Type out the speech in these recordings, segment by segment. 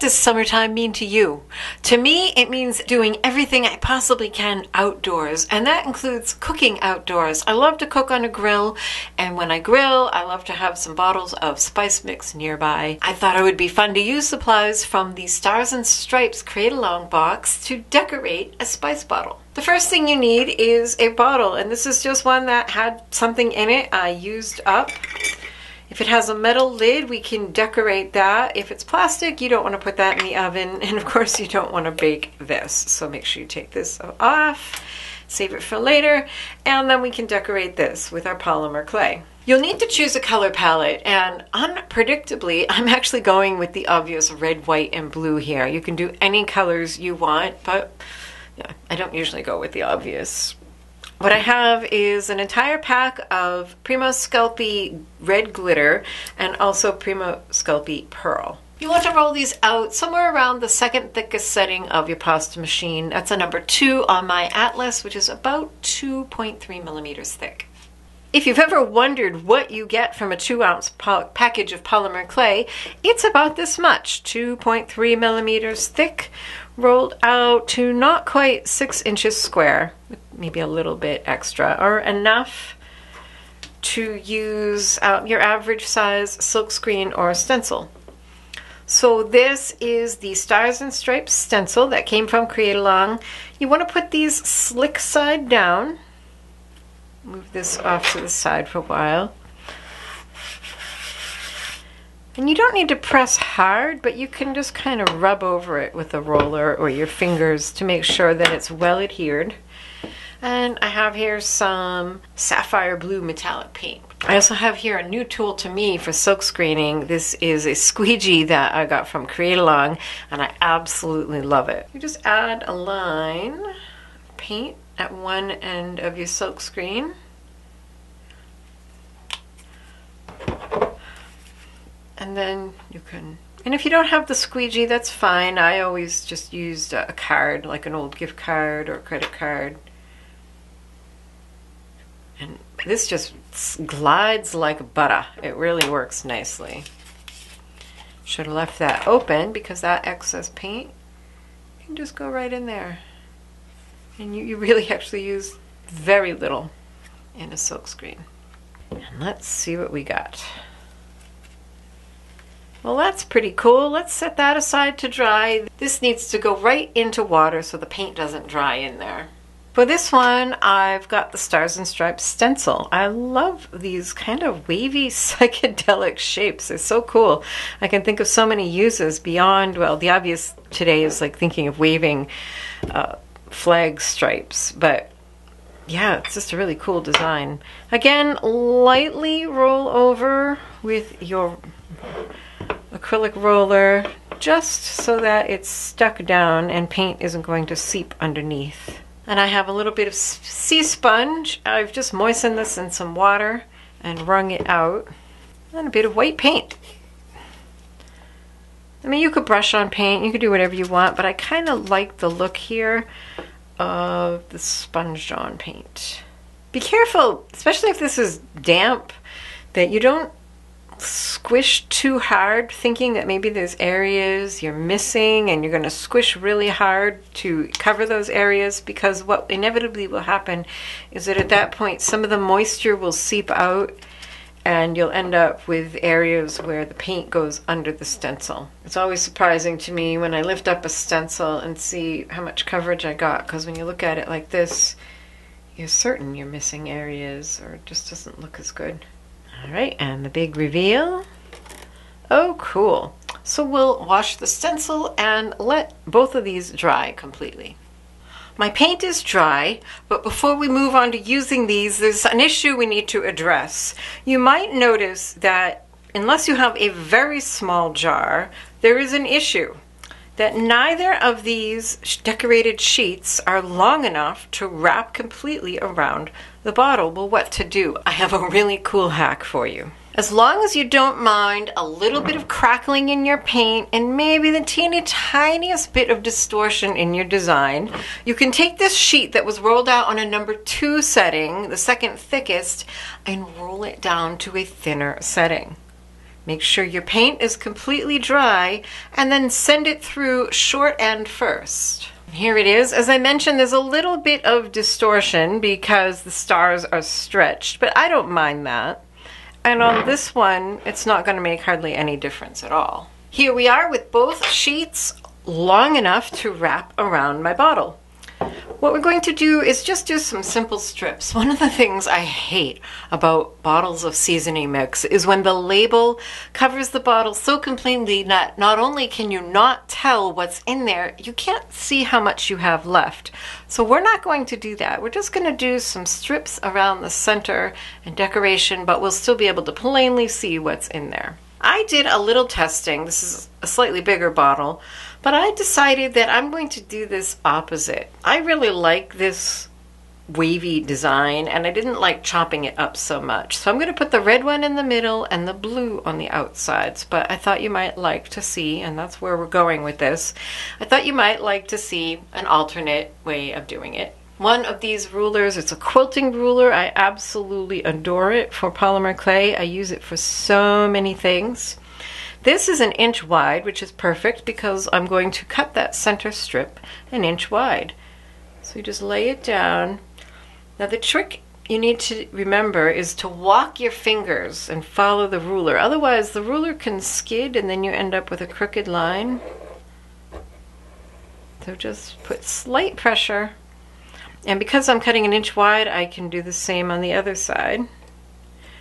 What does summertime mean to you? To me, it means doing everything I possibly can outdoors, and that includes cooking outdoors. I love to cook on a grill, and when I grill, I love to have some bottles of spice mix nearby. I thought it would be fun to use supplies from the Stars and Stripes Create Along box to decorate a spice bottle. The first thing you need is a bottle, and this is just one that had something in it I used up. If it has a metal lid, we can decorate that. If it's plastic, you don't want to put that in the oven, and of course you don't want to bake this, so make sure you take this off, save it for later, and then we can decorate this with our polymer clay. You'll need to choose a color palette, and unpredictably, I'm actually going with the obvious red, white, and blue here. You can do any colors you want, but yeah, I don't usually go with the obvious. What I have is an entire pack of Primo Sculpey red glitter and also Primo Sculpey pearl. You want to roll these out somewhere around the second thickest setting of your pasta machine. That's a number 2 on my Atlas, which is about 2.3 millimeters thick. If you've ever wondered what you get from a 2-ounce package of polymer clay, it's about this much, 2.3 millimeters thick, rolled out to not quite 6 inches square, maybe a little bit extra, or enough to use your average size silkscreen or stencil. So this is the Stars and Stripes stencil that came from Create Along. You want to put these slick side down. Move this off to the side for a while. And you don't need to press hard, but you can just kind of rub over it with a roller or your fingers to make sure that it's well adhered. And I have here some sapphire blue metallic paint. I also have here a new tool to me for silk screening. This is a squeegee that I got from Create Along, and I absolutely love it. You just add a line of paint at one end of your silk screen, and then you can, and if you don't have the squeegee, that's fine. I always just used a card, like an old gift card or credit card, and this just glides like butter. It really works nicely. Should have left that open because that excess paint can just go right in there. And you really actually use very little in a silk screen. And let's see what we got. Well, that's pretty cool. Let's set that aside to dry. This needs to go right into water so the paint doesn't dry in there. For this one, I've got the Stars and Stripes stencil. I love these kind of wavy psychedelic shapes. They're so cool. I can think of so many uses beyond, well, the obvious today is like thinking of waving flag stripes, but yeah, it's just a really cool design. Again, lightly roll over with your acrylic roller just so that it's stuck down and paint isn't going to seep underneath. And I have a little bit of sea sponge. I've just moistened this in some water and wrung it out, and a bit of white paint. I mean, you could brush on paint, you could do whatever you want, but I kind of like the look here of the sponged on paint. Be careful, especially if this is damp, that you don't squish too hard, thinking that maybe there's areas you're missing and you're going to squish really hard to cover those areas, because what inevitably will happen is that at that point some of the moisture will seep out, and you'll end up with areas where the paint goes under the stencil. It's always surprising to me when I lift up a stencil and see how much coverage I got, because when you look at it like this, you're certain you're missing areas, or it just doesn't look as good. All right, and the big reveal. Oh, cool. So we'll wash the stencil and let both of these dry completely. My paint is dry, but before we move on to using these, there's an issue we need to address. You might notice that unless you have a very small jar, there is an issue that neither of these decorated sheets are long enough to wrap completely around the bottle. Well, what to do? I have a really cool hack for you. As long as you don't mind a little bit of crackling in your paint and maybe the teeny tiniest bit of distortion in your design, you can take this sheet that was rolled out on a number 2 setting, the second thickest, and roll it down to a thinner setting. Make sure your paint is completely dry and then send it through short end first. Here it is. As I mentioned, there's a little bit of distortion because the stars are stretched, but I don't mind that. And on this one, it's not going to make hardly any difference at all. Here we are with both sheets long enough to wrap around my bottle. What we're going to do is just do some simple strips. One of the things I hate about bottles of seasoning mix is when the label covers the bottle so completely that not only can you not tell what's in there, you can't see how much you have left. So we're not going to do that. We're just going to do some strips around the center and decoration, but we'll still be able to plainly see what's in there. I did a little testing. This is a slightly bigger bottle, but I decided that I'm going to do this opposite. I really like this wavy design, and I didn't like chopping it up so much. So I'm going to put the red one in the middle and the blue on the outsides, but I thought you might like to see, and that's where we're going with this, I thought you might like to see an alternate way of doing it. One of these rulers, it's a quilting ruler. I absolutely adore it for polymer clay. I use it for so many things. This is an inch wide, which is perfect because I'm going to cut that center strip an inch wide. So you just lay it down. Now the trick you need to remember is to walk your fingers and follow the ruler. Otherwise the ruler can skid and then you end up with a crooked line. So just put slight pressure. And because I'm cutting an inch wide, I can do the same on the other side.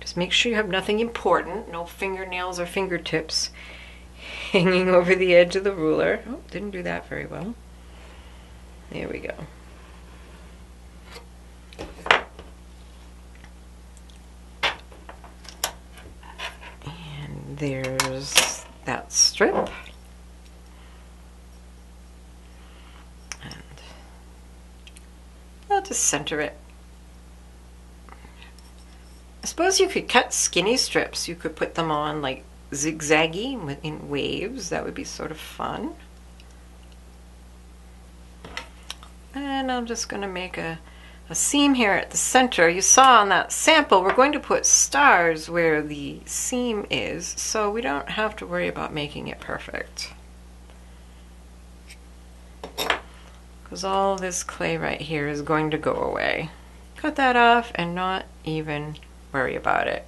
Just make sure you have nothing important, no fingernails or fingertips hanging over the edge of the ruler. Oh, didn't do that very well. There we go. And there's that strip. And I'll just center it. I suppose you could cut skinny strips. You could put them on like zigzaggy in waves. That would be sort of fun. And I'm just going to make a seam here at the center. You saw on that sample, we're going to put stars where the seam is, so we don't have to worry about making it perfect. Because all this clay right here is going to go away. Cut that off and not even worry about it.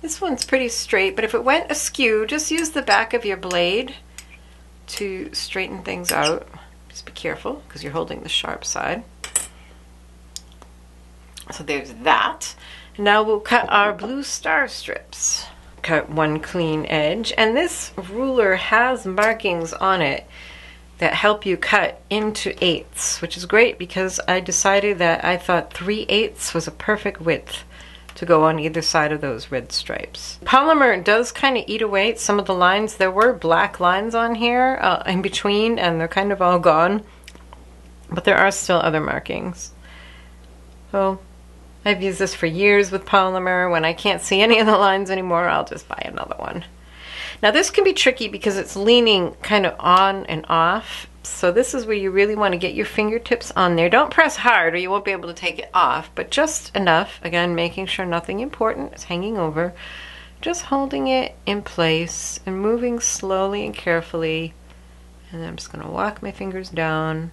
This one's pretty straight, but if it went askew, just use the back of your blade to straighten things out. Just be careful because you're holding the sharp side. So there's that. Now we'll cut our blue star strips. Cut one clean edge, and this ruler has markings on it that help you cut into eighths, which is great because I decided that I thought 3/8 was a perfect width to go on either side of those red stripes. Polymer does kind of eat away at some of the lines. There were black lines on here in between, and they're kind of all gone, but there are still other markings. So I've used this for years with polymer. When I can't see any of the lines anymore, I'll just buy another one. Now this can be tricky because it's leaning kind of on and off. So this is where you really want to get your fingertips on there. Don't press hard or you won't be able to take it off, but just enough. Again, making sure nothing important is hanging over. Just holding it in place and moving slowly and carefully. And I'm just going to walk my fingers down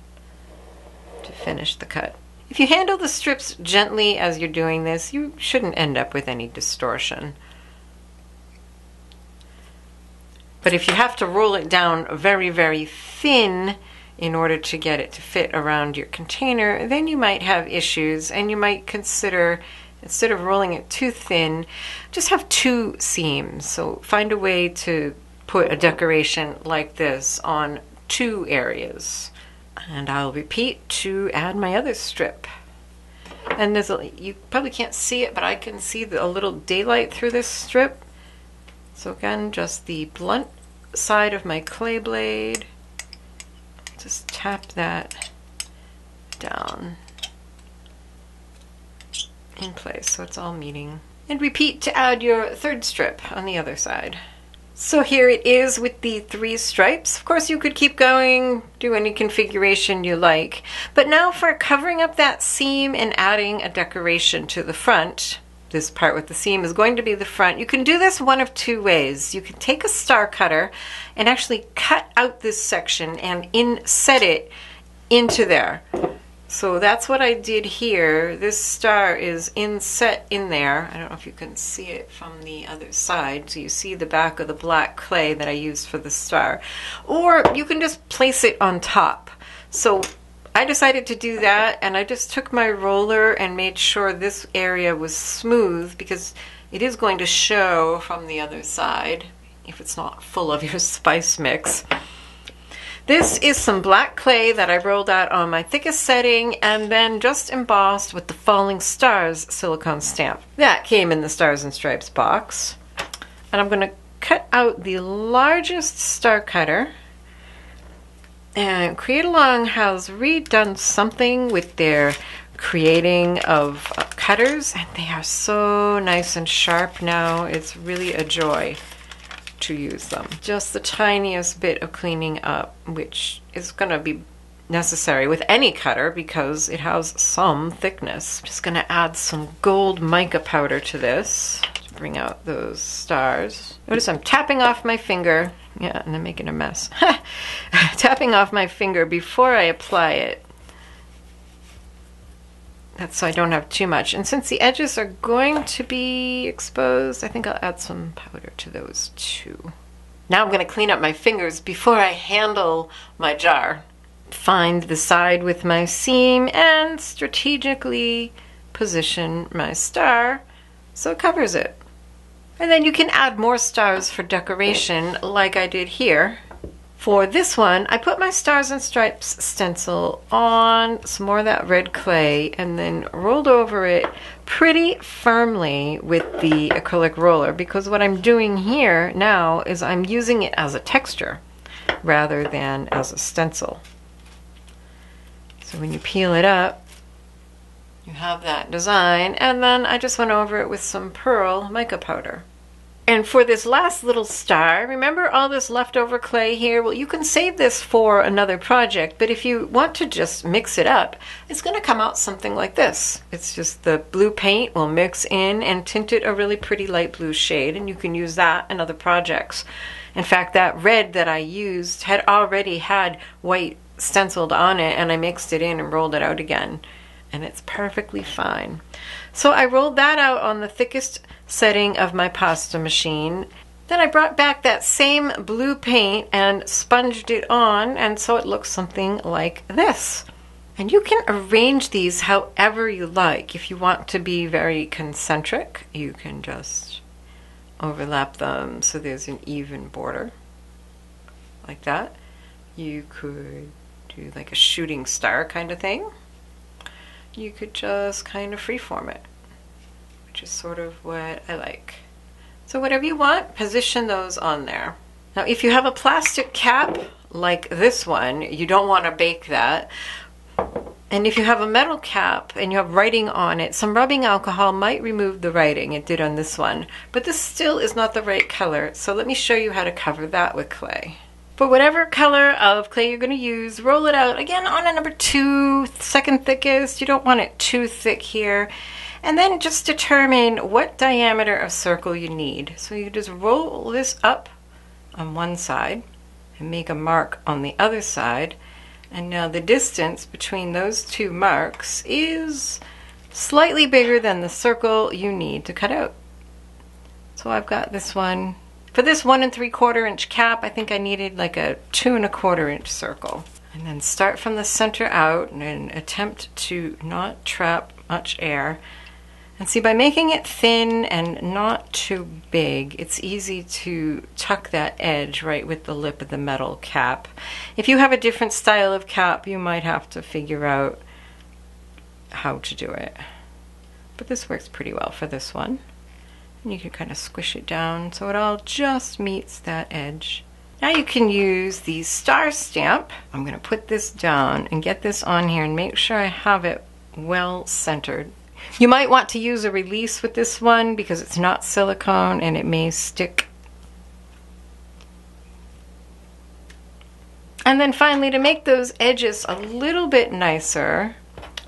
to finish the cut. If you handle the strips gently as you're doing this, you shouldn't end up with any distortion. But if you have to roll it down very, very thin in order to get it to fit around your container, then you might have issues, and you might consider, instead of rolling it too thin, just have two seams. So find a way to put a decoration like this on two areas. And I'll repeat to add my other strip. And there's a, you probably can't see it, but I can see a little daylight through this strip. So again, just the blunt side of my clay blade, just tap that down in place so it's all meeting. And repeat to add your third strip on the other side. So here it is with the three stripes. Of course you could keep going, do any configuration you like, but now for covering up that seam and adding a decoration to the front. this part with the seam is going to be the front. You can do this one of two ways. You can take a star cutter and actually cut out this section and inset it into there. So that's what I did here. This star is inset in there. I don't know if you can see it from the other side. So you see the back of the black clay that I used for the star. Or you can just place it on top. So I decided to do that, and I just took my roller and made sure this area was smooth, because it is going to show from the other side if it's not full of your spice mix. This is some black clay that I rolled out on my thickest setting and then just embossed with the Falling Stars silicone stamp. That came in the Stars and Stripes box. And I'm going to cut out the largest star cutter. And Create Along has redone something with their creating of cutters, and they are so nice and sharp now. It's really a joy to use them. Just the tiniest bit of cleaning up, which is going to be necessary with any cutter because it has some thickness. I'm just going to add some gold mica powder to this to bring out those stars. Notice I'm tapping off my finger. Yeah, and I'm making a mess. Tapping off my finger before I apply it. That's so I don't have too much. And since the edges are going to be exposed, I think I'll add some powder to those too. Now I'm going to clean up my fingers before I handle my jar. Find the side with my seam and strategically position my star so it covers it. And then you can add more stars for decoration like I did here. For this one, I put my Stars and Stripes stencil on some more of that red clay and then rolled over it pretty firmly with the acrylic roller, because what I'm doing here now is I'm using it as a texture rather than as a stencil. So when you peel it up, you have that design, and then I just went over it with some pearl mica powder. And for this last little star, remember all this leftover clay here? Well, you can save this for another project, but if you want to just mix it up, it's going to come out something like this. It's just the blue paint will mix in and tint it a really pretty light blue shade, and you can use that in other projects. In fact, that red that I used had already had white stenciled on it, and I mixed it in and rolled it out again. And it's perfectly fine. So I rolled that out on the thickest setting of my pasta machine. Then I brought back that same blue paint and sponged it on, and so it looks something like this. And you can arrange these however you like. If you want to be very concentric, you can just overlap them so there's an even border, like that. You could do like a shooting star kind of thing. You could just kind of freeform it, which is sort of what I like. So whatever you want, position those on there. Now if you have a plastic cap like this one, you don't want to bake that. And if you have a metal cap and you have writing on it, some rubbing alcohol might remove the writing. It did on this one, but this still is not the right color. So let me show you how to cover that with clay. For whatever color of clay you're going to use, roll it out again on a number 2, second thickest. You don't want it too thick here. And then just determine what diameter of circle you need. So you just roll this up on one side and make a mark on the other side. And now the distance between those two marks is slightly bigger than the circle you need to cut out. So I've got this one. For this 1 3/4 inch cap, I think I needed like a 2 1/4 inch circle. And then start from the center out and attempt to not trap much air. And see, by making it thin and not too big, it's easy to tuck that edge right with the lip of the metal cap. If you have a different style of cap, you might have to figure out how to do it. But this works pretty well for this one. And you can kind of squish it down so it all just meets that edge. Now you can use the star stamp. I'm going to put this down and get this on here and make sure I have it well centered. You might want to use a release with this one because it's not silicone and it may stick. And then finally, to make those edges a little bit nicer,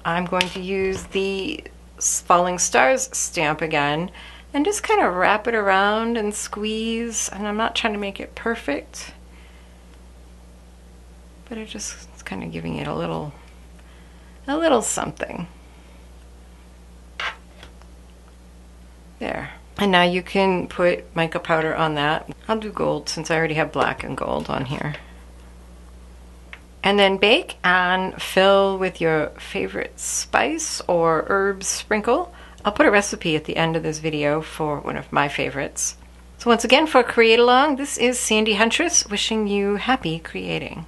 I'm going to use the Falling Stars stamp again and just kind of wrap it around and squeeze. And I'm not trying to make it perfect, but it just, it's kind of giving it a little something. There. And now you can put mica powder on that. I'll do gold since I already have black and gold on here. And then bake and fill with your favorite spice or herb sprinkle. I'll put a recipe at the end of this video for one of my favorites. So once again for Create Along, this is Sandy Huntress wishing you happy creating.